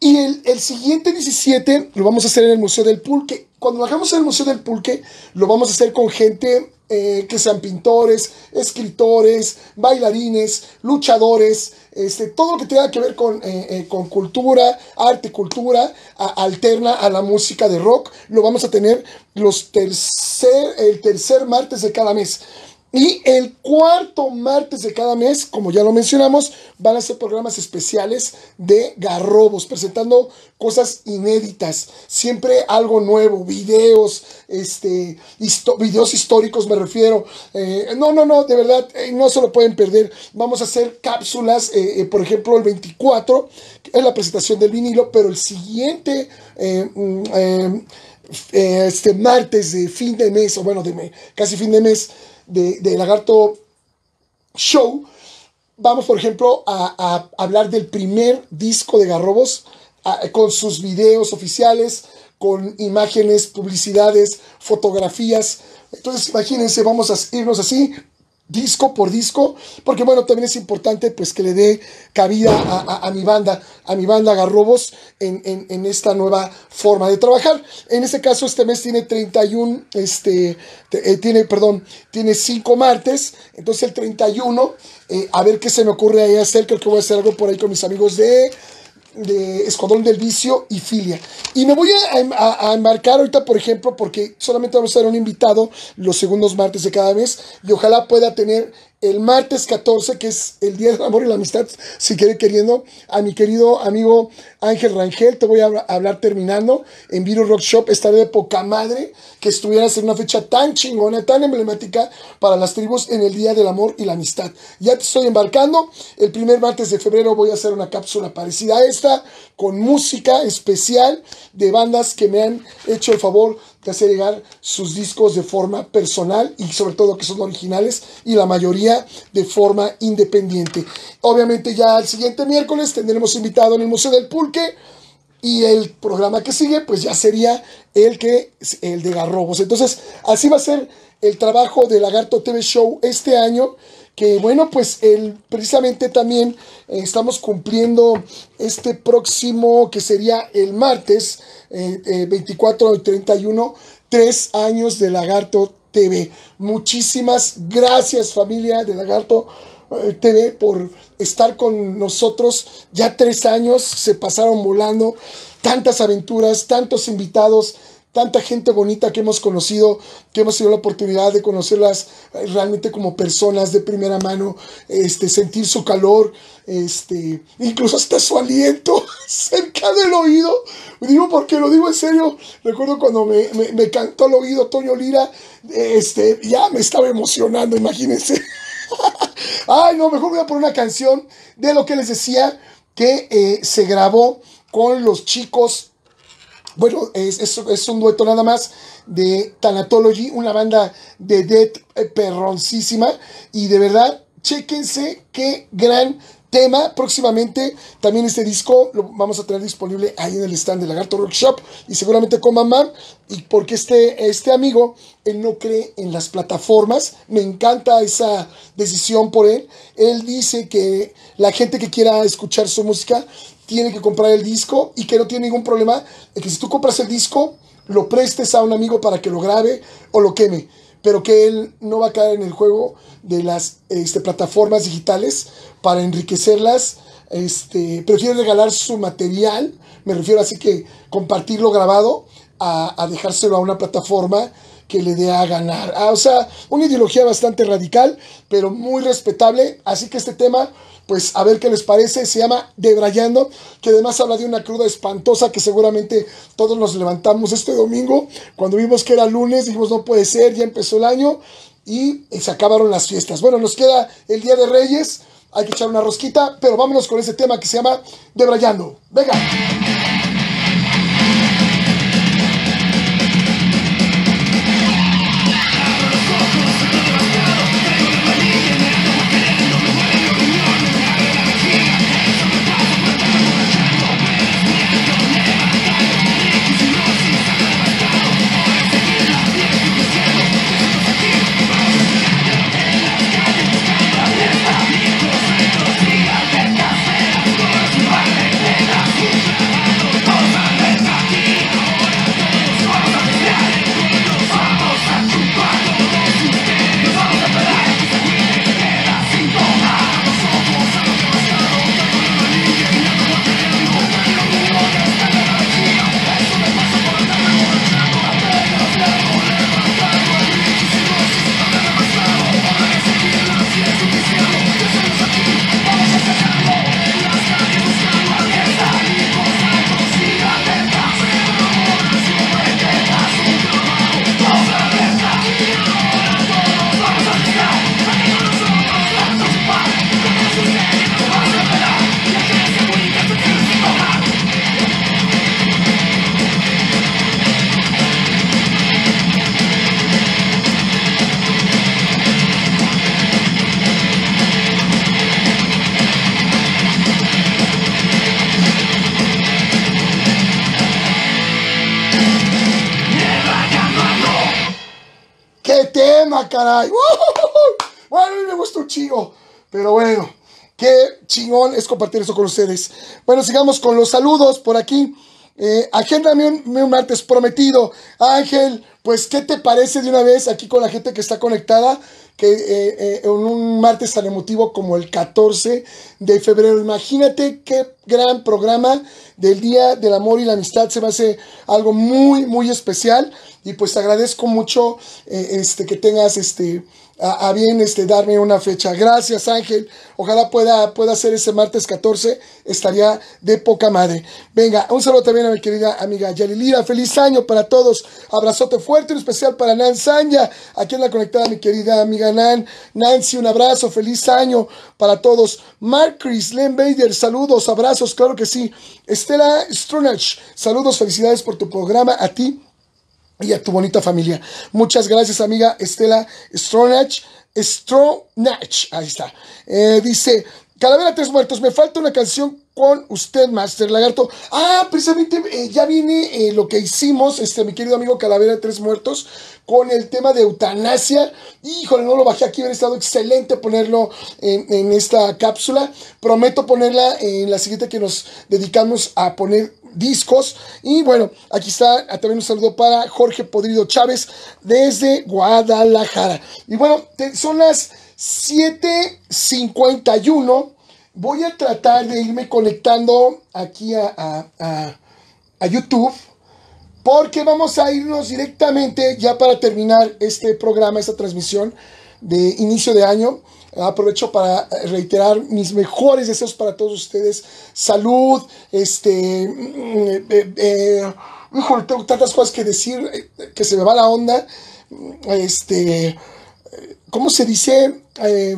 Y el, el siguiente diecisiete lo vamos a hacer en el Museo del Pulque. Cuando lo hagamos en el Museo del Pulque, lo vamos a hacer con gente eh, que sean pintores, escritores, bailarines, luchadores, este, todo lo que tenga que ver con, eh, eh, con cultura, arte, cultura, a, alterna a la música de rock. Lo vamos a tener los tercer, el tercer martes de cada mes. Y el cuarto martes de cada mes, como ya lo mencionamos, van a ser programas especiales de Garrobos, presentando cosas inéditas, siempre algo nuevo, videos, este, histo- videos históricos me refiero. Eh, no, no, no, de verdad, eh, no se lo pueden perder. Vamos a hacer cápsulas, eh, eh, por ejemplo, el veinticuatro, en la presentación del vinilo, pero el siguiente... Eh, eh, este martes de fin de mes, o bueno, de me, casi fin de mes de, de Lagarto Show, vamos por ejemplo a, a hablar del primer disco de Garrobos, a, con sus videos oficiales, con imágenes, publicidades, fotografías. Entonces imagínense, vamos a irnos así disco por disco, porque bueno, también es importante pues que le dé cabida a, a, a mi banda, a mi banda Garrobos en, en, en esta nueva forma de trabajar. En este caso, este mes tiene treinta y uno, este, eh, tiene, perdón, tiene cinco martes, entonces el treinta y uno, eh, a ver qué se me ocurre ahí hacer. Creo que voy a hacer algo por ahí con mis amigos de... de Escuadrón del Vicio y Filia. Y me voy a, a, a embarcar ahorita, por ejemplo, porque solamente vamos a tener un invitado los segundos martes de cada mes, y ojalá pueda tener el martes catorce, que es el Día del Amor y la Amistad, si quiere queriendo, a mi querido amigo Ángel Rangel. Te voy a hablar terminando. En Virus Rock Shop estaré de poca madre que estuvieras en una fecha tan chingona, tan emblemática para las tribus en el Día del Amor y la Amistad. Ya te estoy embarcando. El primer martes de febrero voy a hacer una cápsula parecida a esta, con música especial de bandas que me han hecho el favor de hacer llegar sus discos de forma personal, y sobre todo que son originales y la mayoría de forma independiente. Obviamente ya el siguiente miércoles tendremos invitado en el Museo del Pulque, y el programa que sigue pues ya sería el, que, el de Garrobos. Entonces así va a ser el trabajo de Lagarto T V Show este año, que bueno, pues el, precisamente también eh, estamos cumpliendo este próximo, que sería el martes eh, eh, veinticuatro y treinta y uno, tres años de Lagarto T V. Muchísimas gracias, familia de Lagarto, T V por estar con nosotros. Ya tres años se pasaron volando, tantas aventuras, tantos invitados, tanta gente bonita que hemos conocido, que hemos tenido la oportunidad de conocerlas realmente como personas de primera mano, este, sentir su calor, este, incluso hasta su aliento cerca del oído. Digo porque lo digo en serio. Recuerdo cuando me, me, me cantó al oído Toño Lira, este, ya me estaba emocionando, imagínense. Ay, no, mejor voy a poner una canción de lo que les decía, que eh, se grabó con los chicos. Bueno, es, es, es un dueto nada más de Thanatology, una banda de death eh, perroncísima. Y de verdad, chéquense qué gran tema. Próximamente también este disco lo vamos a tener disponible ahí en el stand de Lagarto Rock Shop, y seguramente con Mamam. Y porque este, este amigo, él no cree en las plataformas, me encanta esa decisión por él. Él dice que la gente que quiera escuchar su música tiene que comprar el disco, y que no tiene ningún problema de que si tú compras el disco, lo prestes a un amigo para que lo grabe o lo queme, pero que él no va a caer en el juego de las este, plataformas digitales para enriquecerlas. Este, prefiere regalar su material, me refiero así que compartirlo grabado, a, a dejárselo a una plataforma que le dé a ganar. Ah, o sea, una ideología bastante radical, pero muy respetable. Así que este tema, pues a ver qué les parece, se llama Debrayando, que además habla de una cruda espantosa que seguramente todos nos levantamos este domingo. Cuando vimos que era lunes, dijimos no puede ser, ya empezó el año y se acabaron las fiestas. Bueno, nos queda el Día de Reyes, hay que echar una rosquita, pero vámonos con ese tema que se llama Debrayando. Venga. Caray, bueno, me gusta un chingo, pero bueno, qué chingón es compartir eso con ustedes. Bueno, sigamos con los saludos por aquí. Eh, agéndame un, un martes prometido, Ángel. Pues qué te parece de una vez aquí con la gente que está conectada, que eh, eh, en un martes tan emotivo como el catorce de febrero, imagínate qué gran programa del Día del Amor y la Amistad, se me hace algo muy muy especial. Y pues te agradezco mucho eh, este, que tengas este, a, a bien este, darme una fecha. Gracias, Ángel. Ojalá pueda, pueda hacer ese martes catorce. Estaría de poca madre. Venga, un saludo también a mi querida amiga Yalilira. Feliz año para todos. Abrazote fuerte, en especial para Nan Sanya. Aquí en la conectada, mi querida amiga Nan. Nancy, un abrazo. Feliz año para todos. Mark Chris, Len Bader, saludos, abrazos. Claro que sí. Estela Strunach, saludos, felicidades por tu programa. A ti y a tu bonita familia. Muchas gracias, amiga Estela Stronach. Stronach. Ahí está. Eh, dice, Calavera Tres Muertos, me falta una canción con usted, Master Lagarto. Ah, precisamente eh, ya viene eh, lo que hicimos, este, mi querido amigo Calavera Tres Muertos, con el tema de eutanasia. Híjole, no lo bajé aquí, hubiera estado excelente ponerlo en, en esta cápsula. Prometo ponerla en la siguiente que nos dedicamos a poner discos. Y bueno, aquí está también un saludo para Jorge Podrido Chávez desde Guadalajara. Y bueno, te, son las siete cincuenta y uno. Voy a tratar de irme conectando aquí a, a, a, a YouTube, porque vamos a irnos directamente ya para terminar este programa, esta transmisión de inicio de año. Aprovecho para reiterar mis mejores deseos para todos ustedes. Salud, este... Eh, eh, eh, híjole, tengo tantas cosas que decir eh, que se me va la onda. Este... ¿Cómo se dice? Eh,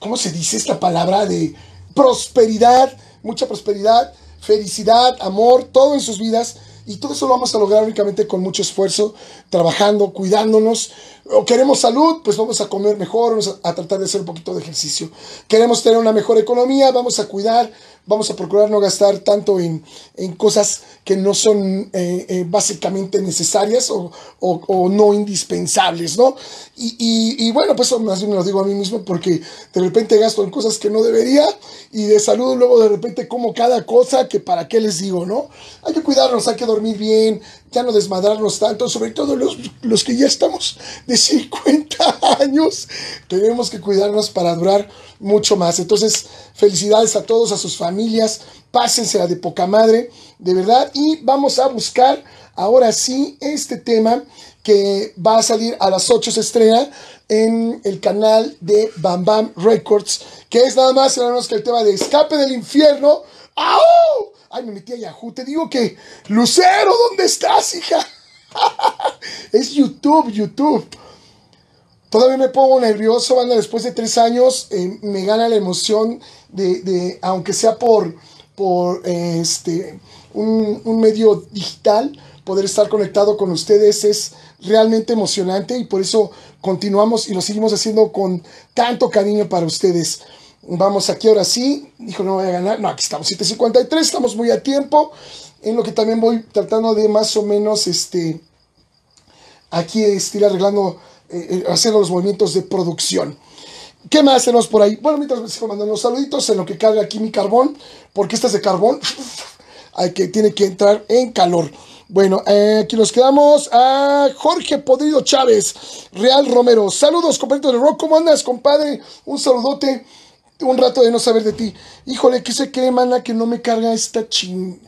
¿Cómo se dice esta palabra de prosperidad? Mucha prosperidad, felicidad, amor, todo en sus vidas. Y todo eso lo vamos a lograr únicamente con mucho esfuerzo, trabajando, cuidándonos. O queremos salud, pues vamos a comer mejor, vamos a tratar de hacer un poquito de ejercicio. Queremos tener una mejor economía, vamos a cuidar, vamos a procurar no gastar tanto en, en cosas que no son eh, eh, básicamente necesarias o, o, o no indispensables, ¿no? Y, y, y bueno, pues más bien me lo digo a mí mismo, porque de repente gasto en cosas que no debería, y de salud luego de repente como cada cosa que para qué les digo, ¿no? Hay que cuidarnos, hay que dormir bien, ya no desmadrarnos tanto, sobre todo los, los que ya estamos de cincuenta años, tenemos que cuidarnos para durar mucho más. Entonces, felicidades a todos, a sus familias, pásensela de poca madre, de verdad, y vamos a buscar ahora sí este tema que va a salir a las ocho, se estrena en el canal de Bam Bam Records, que es nada más nada menos que el tema de Escape del Infierno. ¡Au! Ay, me metí a Yahoo, te digo que... Lucero, ¿dónde estás, hija? Es YouTube, YouTube. Todavía me pongo nervioso, banda, después de tres años eh, me gana la emoción de, de aunque sea por, por eh, este, un, un medio digital, poder estar conectado con ustedes es realmente emocionante, y por eso continuamos y lo seguimos haciendo con tanto cariño para ustedes. Vamos aquí ahora sí, dijo no voy a ganar, no, aquí estamos, siete cincuenta y tres, estamos muy a tiempo, en lo que también voy tratando de más o menos, este, aquí estoy arreglando, eh, haciendo los movimientos de producción. ¿Qué más tenemos por ahí? Bueno, mientras me sigo mandando los saluditos, en lo que carga aquí mi carbón, porque esta es de carbón, hay que, tiene que entrar en calor. Bueno, eh, aquí nos quedamos a Jorge Podrido Chávez, Real Romero, saludos compañeros de rock, ¿cómo andas compadre? Un saludote. Un rato de no saber de ti. Híjole, ¿qué se cree, mana? Que no me carga esta ching...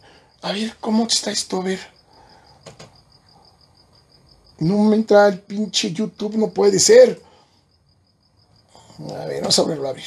A ver, ¿cómo está esto? A ver. No me entra el pinche YouTube, no puede ser. A ver, vamos a volverlo a abrir.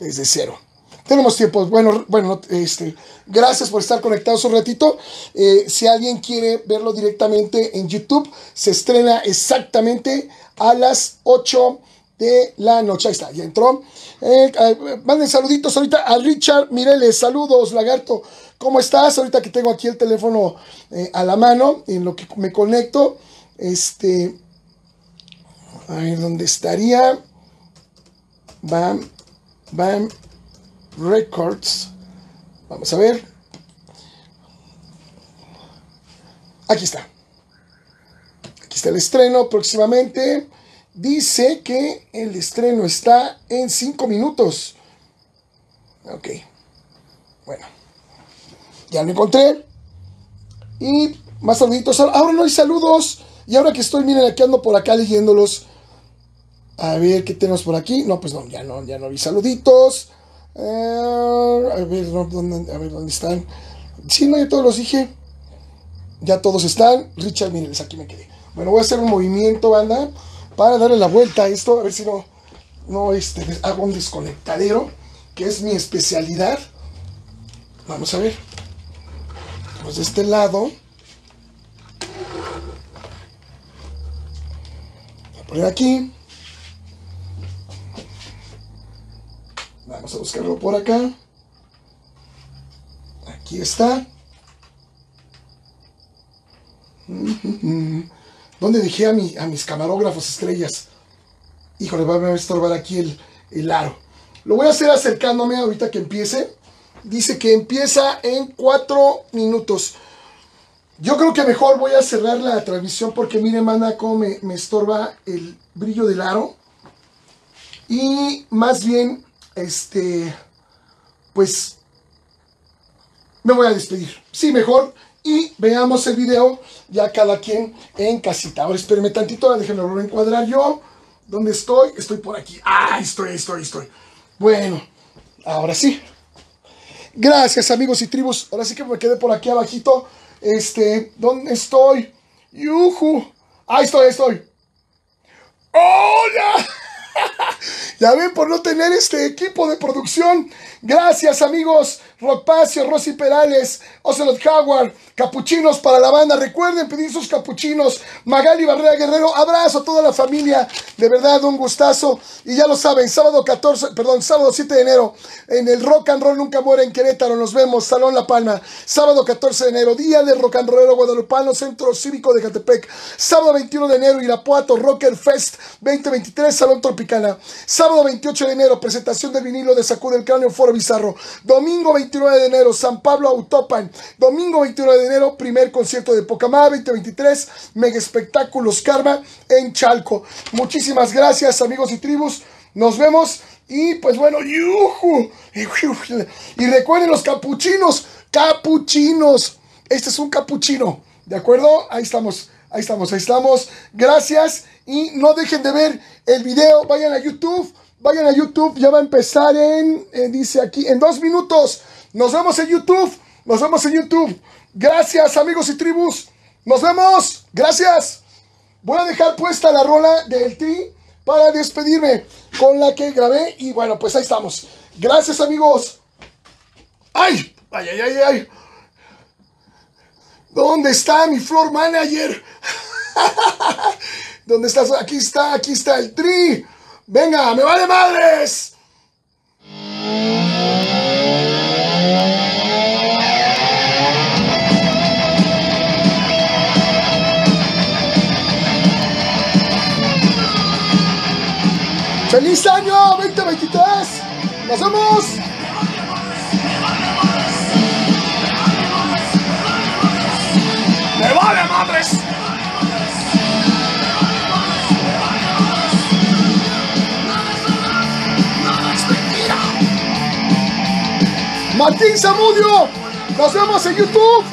Desde cero. Tenemos tiempo. Bueno, bueno, este... Gracias por estar conectados un ratito. Eh, si alguien quiere verlo directamente en YouTube, se estrena exactamente a las ocho... de la noche. Ahí está, ya entró. Eh, eh, manden saluditos ahorita a Richard Mireles. Saludos, Lagarto. ¿Cómo estás? Ahorita que tengo aquí el teléfono eh, a la mano, en lo que me conecto. Este. A ver, ¿dónde estaría? Bam. Bam. Records. Vamos a ver. Aquí está. Aquí está el estreno próximamente. Dice que el estreno está en cinco minutos. Ok. Bueno. Ya lo encontré. Y más saluditos. Ahora no hay saludos. Y ahora que estoy, miren, aquí ando por acá leyéndolos. A ver, ¿qué tenemos por aquí? No, pues no, ya no, ya no vi saluditos. Uh, a ver, no, ¿dónde, a ver, ¿dónde están? Sí, no, ya todos los dije. Ya todos están. Richard, miren, aquí me quedé. Bueno, voy a hacer un movimiento, banda, para darle la vuelta a esto, a ver si no, no este, hago un desconectadero, que es mi especialidad. Vamos a ver. Pues de este lado. Voy a poner aquí. Vamos a buscarlo por acá. Aquí está. Mm-hmm. ¿Dónde dejé a, mi, a mis camarógrafos estrellas? Híjole, va a estorbar aquí el, el aro. Lo voy a hacer acercándome ahorita que empiece. Dice que empieza en cuatro minutos. Yo creo que mejor voy a cerrar la transmisión porque miren, manda cómo me, me estorba el brillo del aro. Y más bien, este, pues, me voy a despedir. Sí, mejor. Y veamos el video ya cada quien en casita. Ahora espérenme tantito, déjenme volver a encuadrar yo. ¿Dónde estoy? Estoy por aquí. Ah, estoy, estoy, estoy. Bueno, ahora sí. Gracias, amigos y tribus. Ahora sí que me quedé por aquí abajito. Este, ¿dónde estoy? ¡Yuhu! Ahí estoy, ahí estoy. ¡Hola! Ya ven, por no tener este equipo de producción. Gracias, amigos. Rockpacio, Rosy Perales, Ocelot Howard, capuchinos para la banda. Recuerden pedir sus capuchinos. Magali Barrera Guerrero, abrazo a toda la familia. De verdad, un gustazo. Y ya lo saben, sábado catorce, perdón, sábado siete de enero, en el Rock and Roll Nunca Muere en Querétaro. Nos vemos, Salón La Palma. Sábado catorce de enero, Día del Rock and Rollero Guadalupano, Centro Cívico de Catepec. Sábado veintiuno de enero, Irapuato, Rocker Fest veinte veintitrés, Salón Tropicana. Sábado veintiocho de enero, presentación del vinilo de Sacude el Cráneo, Foro Bizarro. Domingo veintinueve de enero, San Pablo Autopan. Domingo veintinueve de enero, primer concierto de Pocamá veinte veintitrés, Mega Espectáculos Karma en Chalco. Muchísimas gracias, amigos y tribus. Nos vemos. Y pues bueno, ¡yuhu! Y recuerden los capuchinos. ¡Capuchinos! Este es un capuchino, ¿de acuerdo? Ahí estamos. Ahí estamos, ahí estamos. Gracias. Y no dejen de ver el video. Vayan a YouTube. Vayan a YouTube. Ya va a empezar en... Eh, dice aquí. En dos minutos. Nos vemos en YouTube. Nos vemos en YouTube. Gracias, amigos y tribus. Nos vemos. Gracias. Voy a dejar puesta la rola del Tri para despedirme, con la que grabé. Y bueno, pues ahí estamos. Gracias, amigos. ¡Ay! ¡Ay, ay, ay, ay! ¿Dónde está mi floor manager? ¿Dónde estás? Aquí está, aquí está el Tri. Venga, me vale madres. ¡Feliz año veinte veintitrés! ¡Nos vemos! ¡Me vale madres! Martín Zamudio, nos vemos en YouTube.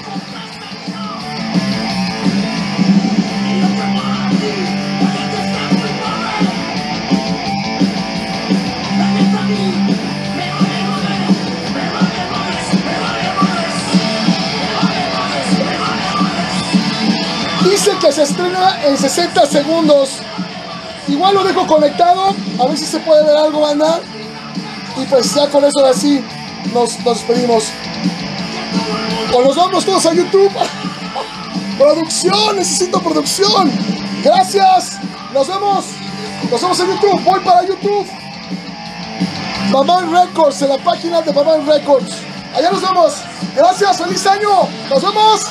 Dice que se estrena en sesenta segundos. Igual lo dejo conectado, a ver si se puede ver algo, banda. Y pues ya con eso, así nos, nos despedimos. O nos vamos todos a YouTube. Producción, necesito producción. Gracias. Nos vemos. Nos vemos en YouTube. Voy para YouTube. Mamam Records, en la página de Mamam Records. Allá nos vemos. Gracias, feliz año. Nos vemos.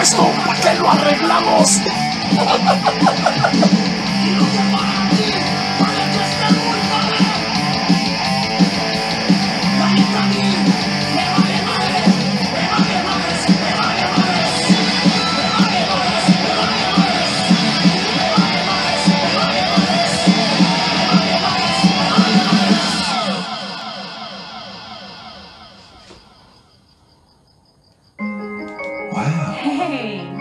Esto, ¿para qué lo arreglamos? Wow. Hey.